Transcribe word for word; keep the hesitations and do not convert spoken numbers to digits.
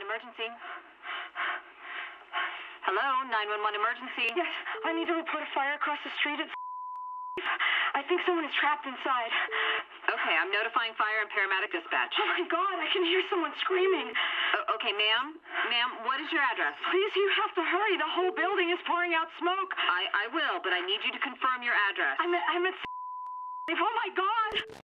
nine one one emergency. Hello, nine one one emergency. Yes, I need to report a fire across the street at... I think someone is trapped inside. Okay, I'm notifying fire and paramedic dispatch. Oh my God, I can hear someone screaming. Uh, okay, ma'am, ma'am, what is your address? Please, you have to hurry. The whole building is pouring out smoke. I, I will, but I need you to confirm your address. I'm at... I'm at... Oh my God!